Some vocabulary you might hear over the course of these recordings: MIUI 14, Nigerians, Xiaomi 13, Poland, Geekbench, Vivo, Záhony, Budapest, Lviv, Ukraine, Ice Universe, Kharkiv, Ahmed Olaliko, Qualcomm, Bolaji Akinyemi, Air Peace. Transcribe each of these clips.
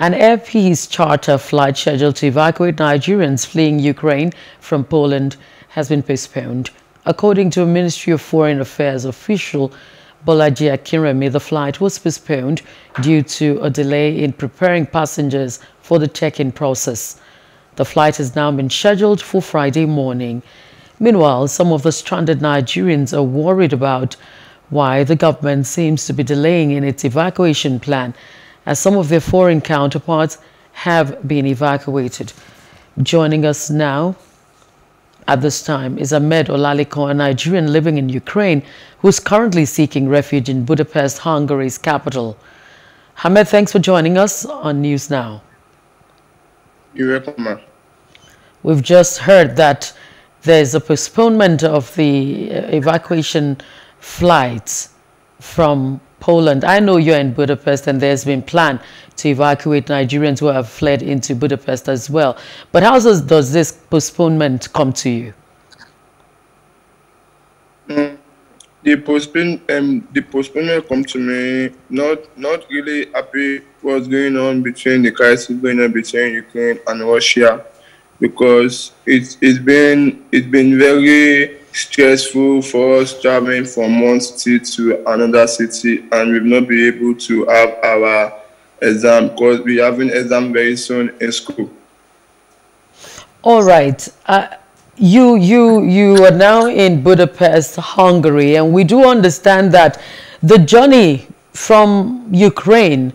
An Air Peace charter flight scheduled to evacuate Nigerians fleeing Ukraine from Poland has been postponed. According to a Ministry of Foreign Affairs official, Bolaji Akinyemi, the flight was postponed due to a delay in preparing passengers for the check-in process. The flight has now been scheduled for Friday morning. Meanwhile, some of the stranded Nigerians are worried about why the government seems to be delaying in its evacuation plan, as some of their foreign counterparts have been evacuated. Joining us now at this time is Ahmed Olaliko, a Nigerian living in Ukraine, who is currently seeking refuge in Budapest, Hungary's capital. Ahmed, thanks for joining us on News Now. You're welcome, ma'am. We've just heard that there's a postponement of the evacuation flights from Poland. I know you're in Budapest and there's been a plan to evacuate Nigerians who have fled into Budapest as well. But how does this postponement come to you? The postponement comes to me not really happy what's going on between the crisis going on between Ukraine and Russia, because it's been very stressful for us traveling from one city to another city, and we've not been able to have our exam because we're having exam very soon in school. All right, you are now in Budapest, Hungary, and we do understand that the journey from Ukraine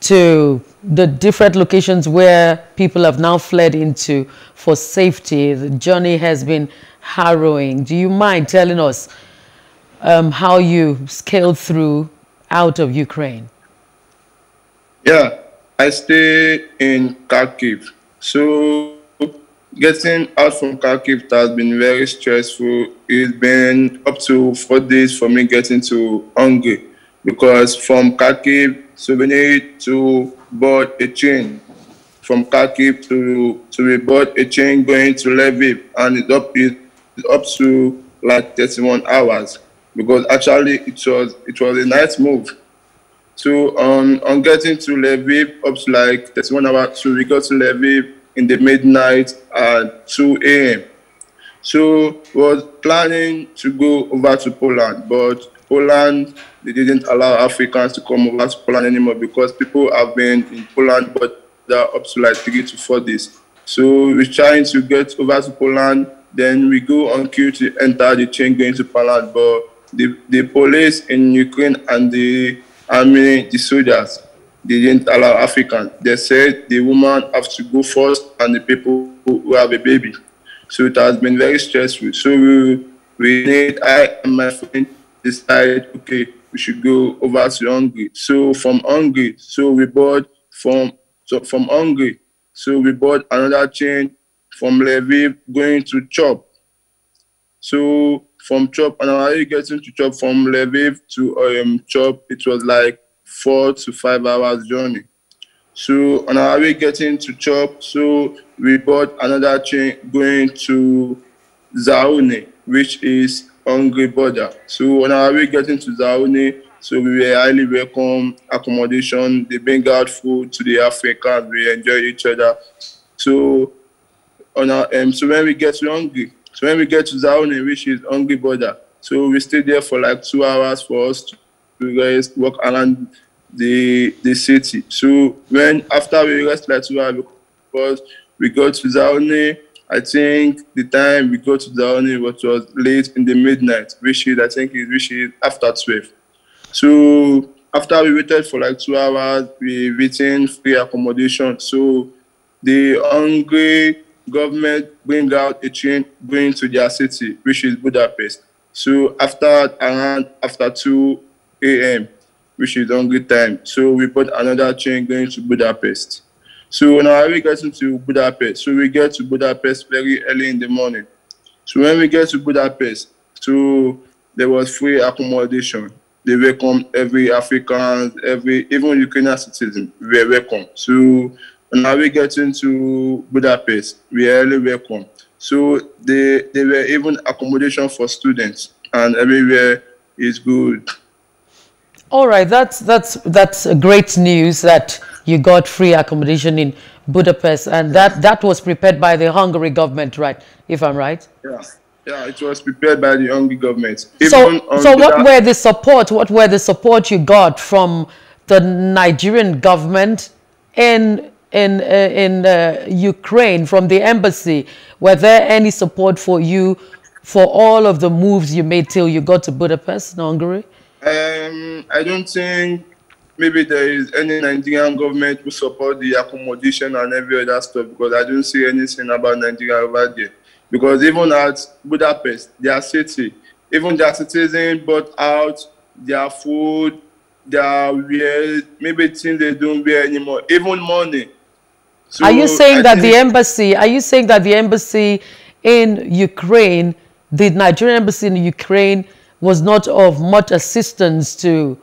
to the different locations where people have now fled into for safety, the journey has been harrowing. Do you mind telling us how you scaled through out of Ukraine? Yeah, I stayed in Kharkiv. So getting out from Kharkiv has been very stressful. It's been up to 4 days for me getting to Hungary, because from Kharkiv, so we need to board a train. From Kharkiv to we board a train going to Lviv, and it's up to like 31 hours, because actually it was a nice move. So on getting to Lviv, up to like 31 hours, so we got to Lviv in the midnight at 2 a.m. So was planning to go over to Poland, but Poland, they didn't allow Africans to come over to Poland anymore, because people have been in Poland, but they're up to like 3 to 4 days. So we're trying to get over to Poland, then we go on queue to enter the train going to Poland, but the police in Ukraine and the army, the soldiers, they didn't allow Africans. They said the woman have to go first and the people who have a baby. So it has been very stressful. So I and my friend decide, okay, we should go over to Hungary. So from Hungary, we bought another train from Lviv going to Chop. So from Chop, and I getting to Chop from Lviv to Chop, it was like 4 to 5 hours journey. So on our way getting to Chop, so we bought another train going to Záhony, which is Hungary border. So on our way getting to Záhony, so we were highly welcome, accommodation, they bring out food to the Africans, we enjoy each other. So on our so when we get to Hungary, so when we get to Záhony, which is Hungary border, so we stayed there for like 2 hours for us to guys walk around the city. So when after we rest like 2 hours, because we got to Záhony, I think the time we got to Záhony, which was late in the midnight, which is after 12. So after we waited for like 2 hours, we waiting free accommodation. So the Hungary government bring out a train going to their city, which is Budapest. So after 2 a.m., which is Hungary time, so we put another train going to Budapest. So now we get into Budapest. So we get to Budapest very early in the morning. So when we get to Budapest, so there was free accommodation. They welcome every African, even Ukrainian citizen. We are welcome. So now we get into Budapest. We are really welcome. So they were even accommodation for students, and everywhere is good. All right, that's great news that you got free accommodation in Budapest, and that was prepared by the Hungary government, right? If I'm right. Yeah, yeah, it was prepared by the Hungary government. So what were the support you got from the Nigerian government in Ukraine, from the embassy? Were there any support for you for all of the moves you made till you got to Budapest in Hungary? I don't think maybe there is any Nigerian government who support the accommodation and every other stuff, because I don't see anything about Nigeria over there. Because even at Budapest, their city, even their citizens bought out their food, their wear, maybe things they don't wear anymore, even money. So are you saying that the embassy? Are you saying that the embassy in Ukraine, the Nigerian embassy in Ukraine, was not of much assistance to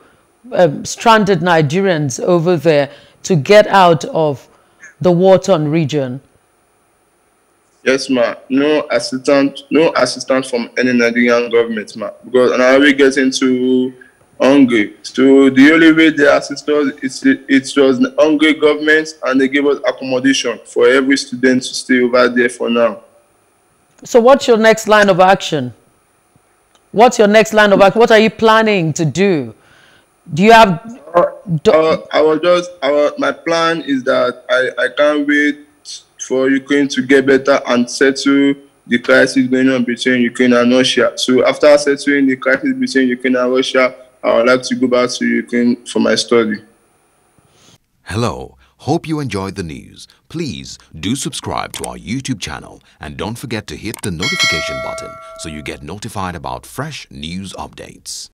stranded Nigerians over there to get out of the war-torn region? Yes, ma. No assistance from any Nigerian government, ma. Because now we get into Hungary. So the only way they assist us is it was the Hungary government, and they gave us accommodation for every student to stay over there for now. So what's your next line of action? What's your next line of action? What are you planning to do? Do you have... my plan is that I can't wait for Ukraine to get better and settle the crisis going on between Ukraine and Russia. So after settling the crisis between Ukraine and Russia, I would like to go back to Ukraine for my study. Hello. Hope you enjoyed the news. Please do subscribe to our YouTube channel and don't forget to hit the notification button so you get notified about fresh news updates.